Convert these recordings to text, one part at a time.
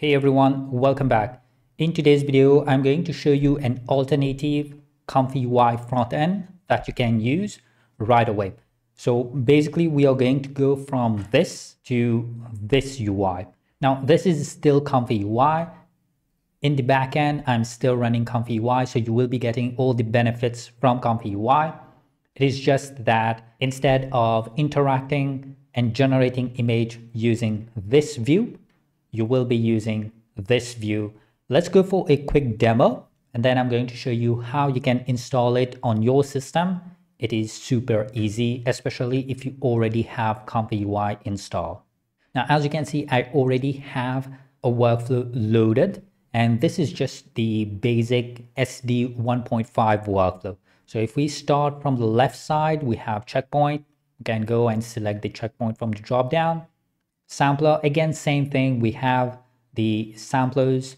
Hey everyone, welcome back. In today's video, I'm going to show you an alternative ComfyUI front end that you can use right away. So basically we are going to go from this to this UI. Now this is still ComfyUI. In the backend, I'm still running ComfyUI, so you will be getting all the benefits from ComfyUI. It is just that instead of interacting and generating image using this view, you will be using this view. Let's go for a quick demo, and then I'm going to show you how you can install it on your system. It is super easy, especially if you already have ComfyUI installed. Now, as you can see, I already have a workflow loaded, and this is just the basic SD 1.5 workflow. So if we start from the left side, we have checkpoint. You can go and select the checkpoint from the dropdown. Sampler, again, same thing. We have the samplers.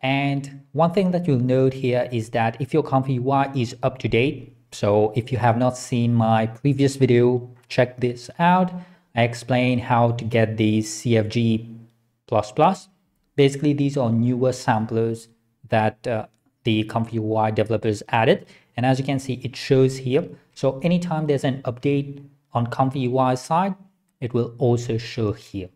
And one thing that you'll note here is that if your ComfyUI is up to date, so if you have not seen my previous video, check this out. I explain how to get the CFG++. Basically, these are newer samplers that the ComfyUI developers added. And as you can see, it shows here. So anytime there's an update on ComfyUI side, it will also show here.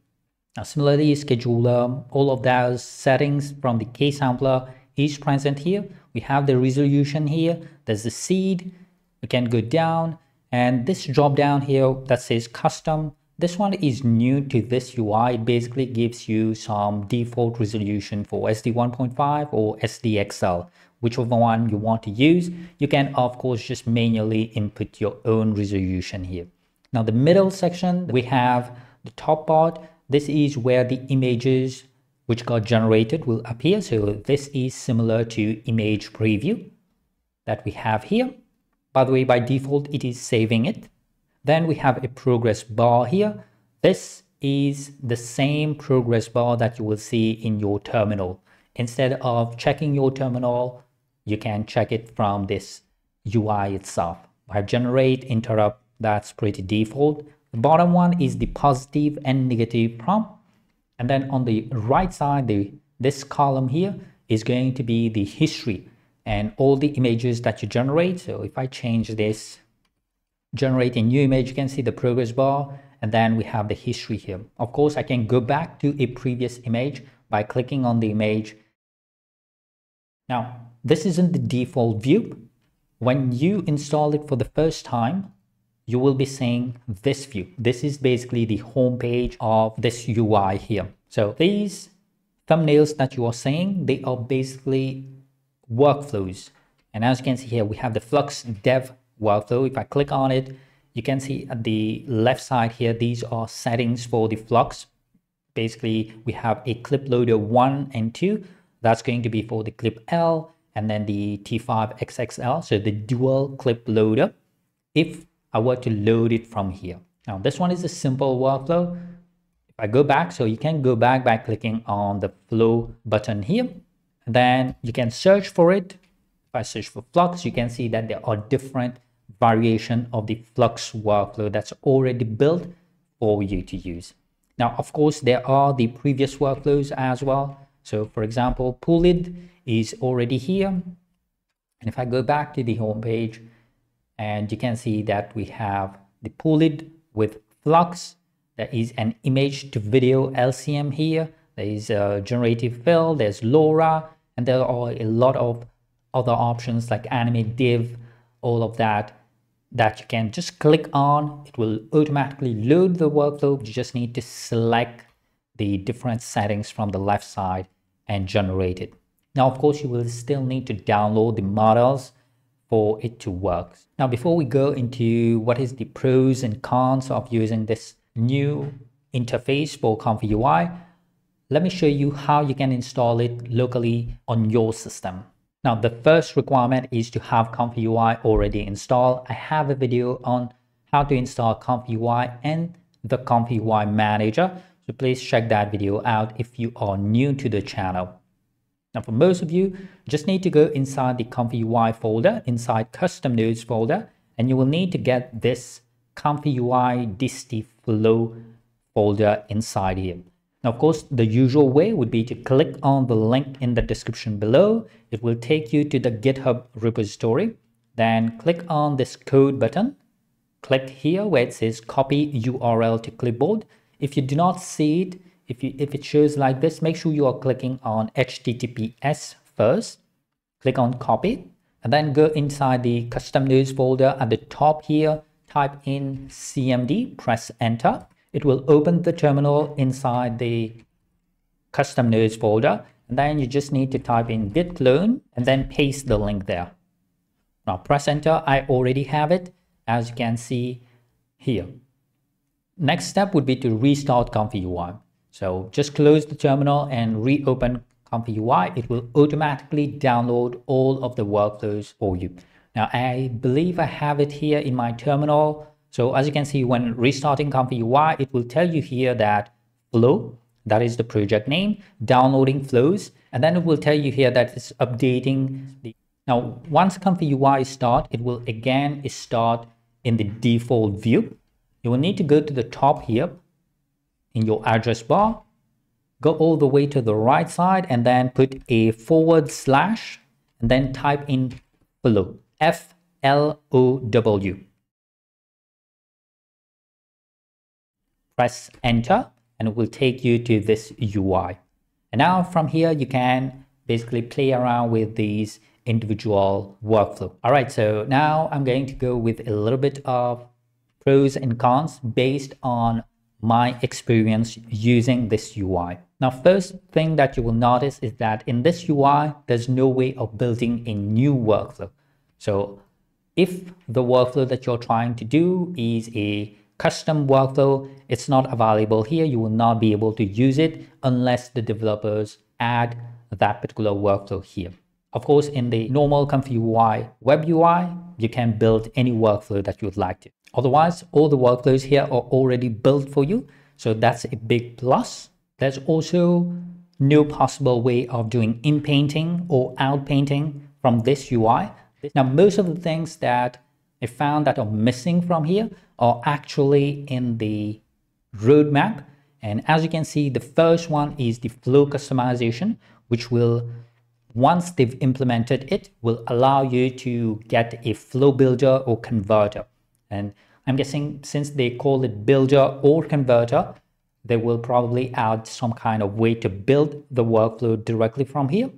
Now, similarly, scheduler, all of those settings from the K sampler is present here. We have the resolution here. There's the seed. We can go down, and this drop down here that says custom. This one is new to this UI. It basically gives you some default resolution for SD 1.5 or SDXL, whichever one you want to use. You can, of course, just manually input your own resolution here. Now, the middle section, we have the top part. This is where the images which got generated will appear. So this is similar to image preview that we have here. By the way, by default, it is saving it. Then we have a progress bar here. This is the same progress bar that you will see in your terminal. Instead of checking your terminal, you can check it from this UI itself. By generate, interrupt, that's pretty default. The bottom one is the positive and negative prompt. And then on the right side, this column here is going to be the history and all the images that you generate. So if I change this, generate a new image, you can see the progress bar, and then we have the history here. Of course, I can go back to a previous image by clicking on the image. Now, this isn't the default view. When you install it for the first time, you will be seeing this view. This is basically the home page of this UI here. So these thumbnails that you are seeing, they are basically workflows. And as you can see here, we have the Flux Dev workflow. If I click on it, you can see at the left side here, these are settings for the Flux. Basically, we have a clip loader 1 and 2. That's going to be for the clip L and then the T5 XXL. So the dual clip loader. If I were to load it from here. Now, this one is a simple workflow. If I go back, so you can go back by clicking on the flow button here. And then you can search for it. If I search for Flux, you can see that there are different variations of the Flux workflow that's already built for you to use. Now, of course, there are the previous workflows as well. So for example, pull it is already here. And if I go back to the home page, and you can see that we have the pull-it with Flux. There is an image to video LCM here. There is a generative fill, there's LoRa, and there are a lot of other options like Animate Diff, all of that you can just click on. It will automatically load the workflow. You just need to select the different settings from the left side and generate it. Now, of course, you will still need to download the models for it to work. Now, before we go into what is the pros and cons of using this new interface for ComfyUI, let me show you how you can install it locally on your system. Now, the first requirement is to have ComfyUI already installed. I have a video on how to install ComfyUI and the ComfyUI Manager. So please check that video out if you are new to the channel. Now, for most of you, just need to go inside the ComfyUI folder, inside Custom Nodes folder, and you will need to get this ComfyUI Disty Flow folder inside here. Now, of course, the usual way would be to click on the link in the description below. It will take you to the GitHub repository. Then click on this code button. Click here where it says copy URL to clipboard. If you do not see it, if it shows like this, make sure you are clicking on HTTPS first. Click on copy and then go inside the custom news folder. At the top here, type in CMD, press enter. It will open the terminal inside the custom nodes folder. And then you just need to type in git clone and then paste the link there. Now press enter. I already have it, as you can see here. Next step would be to restart ComfyUI. So just close the terminal and reopen ComfyUI. It will automatically download all of the workflows for you. Now I believe I have it here in my terminal. So as you can see, when restarting ComfyUI, it will tell you here that flow, that is the project name, downloading flows, and then it will tell you here that it's updating the. Now, once ComfyUI start, it will again start in the default view. You will need to go to the top here in your address bar, go all the way to the right side, and then put a / and then type in flow, F-L-O-W. Press enter and it will take you to this UI. And now from here, you can basically play around with these individual workflow. All right, so now I'm going to go with a little bit of pros and cons based on my experience using this UI. Now, first thing that you will notice is that in this UI, there's no way of building a new workflow. So if the workflow that you're trying to do is a custom workflow, it's not available here. You will not be able to use it unless the developers add that particular workflow here. Of course, in the normal ComfyUI web UI, you can build any workflow that you would like to. Otherwise, all the workflows here are already built for you. So that's a big plus. There's also no possible way of doing in-painting or out-painting from this UI. Now, most of the things that I found that are missing from here are actually in the roadmap. And as you can see, the first one is the flow customization, which will, once they've implemented it, will allow you to get a flow builder or converter. And I'm guessing since they call it builder or converter, they will probably add some kind of way to build the workflow directly from here.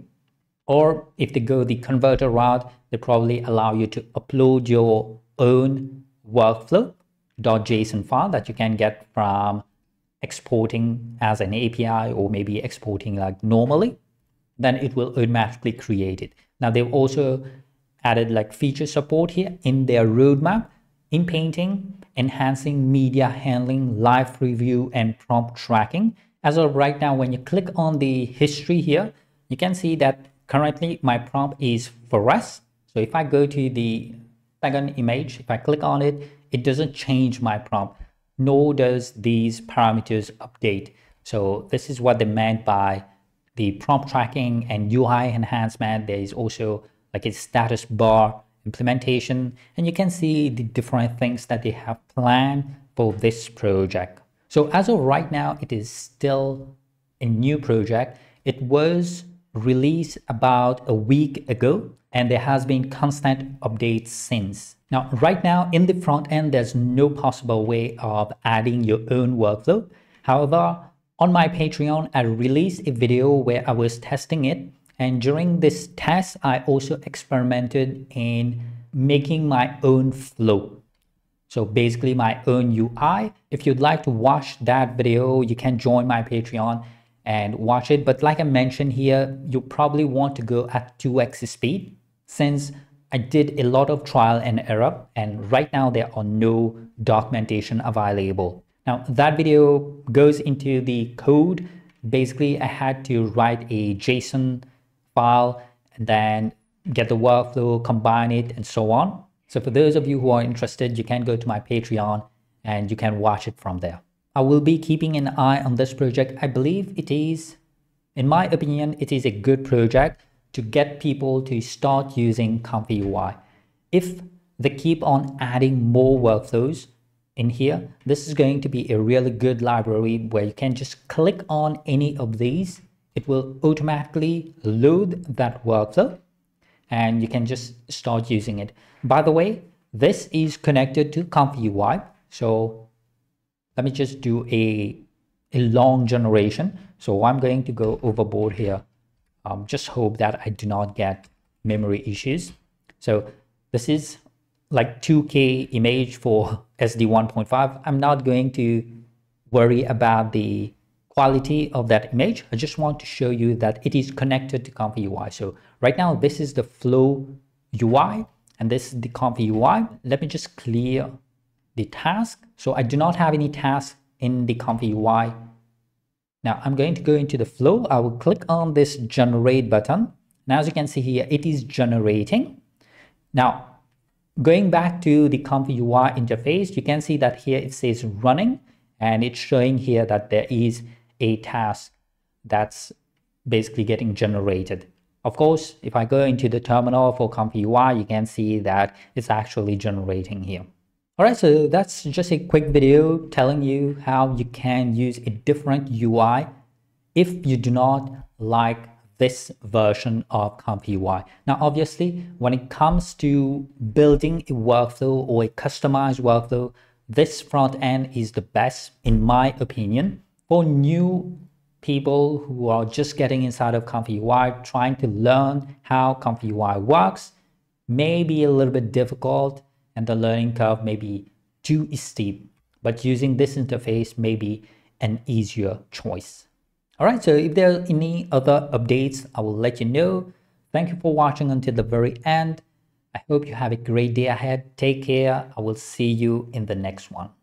Or if they go the converter route, they probably allow you to upload your own workflow.json file that you can get from exporting as an API or maybe exporting like normally, then it will automatically create it. Now they've also added like feature support here in their roadmap, in painting, enhancing media handling, live preview, and prompt tracking. As of right now, when you click on the history here, you can see that currently my prompt is forest. So if I go to the second image, if I click on it, it doesn't change my prompt, nor does these parameters update. So this is what they meant by the prompt tracking and UI enhancement. There is also like a status bar implementation, and you can see the different things that they have planned for this project. So as of right now, it is still a new project. It was released about a week ago, and there has been constant updates since. Now, right now in the front end, there's no possible way of adding your own workflow. However, on my Patreon, I released a video where I was testing it. And during this test, I also experimented in making my own flow. So basically my own UI. If you'd like to watch that video, you can join my Patreon and watch it. But like I mentioned here, you probably want to go at 2x speed, since I did a lot of trial and error, and right now there are no documentation available. Now that video goes into the code. Basically, I had to write a JSON file and then get the workflow, combine it, and so on. So for those of you who are interested, you can go to my Patreon and you can watch it from there. I will be keeping an eye on this project. I believe it is, in my opinion, it is a good project to get people to start using ComfyUI. If they keep on adding more workflows, in here. This is going to be a really good library where you can just click on any of these. It will automatically load that workflow and you can just start using it. By the way, this is connected to ComfyUI. So let me just do a long generation. So I'm going to go overboard here. Just hope that I do not get memory issues. So this is like 2K image for SD 1.5. I'm not going to worry about the quality of that image. I just want to show you that it is connected to ComfyUI. So right now, this is the flow UI and this is the ComfyUI. Let me just clear the task. So I do not have any task in the ComfyUI. Now I'm going to go into the flow. I will click on this generate button. Now, as you can see here, it is generating. Now, going back to the ComfyUI interface, you can see that here it says running and it's showing here that there is a task that's basically getting generated. Of course, if I go into the terminal for ComfyUI, you can see that it's actually generating here. All right, so that's just a quick video telling you how you can use a different UI if you do not like this version of ComfyUI. Now, obviously, when it comes to building a workflow or a customized workflow, this front end is the best, in my opinion, for new people who are just getting inside of ComfyUI, trying to learn how ComfyUI works. May be a little bit difficult, and the learning curve may be too steep, but using this interface may be an easier choice. All right, so if there are any other updates, I will let you know. Thank you for watching until the very end. I hope you have a great day ahead. Take care. I will see you in the next one.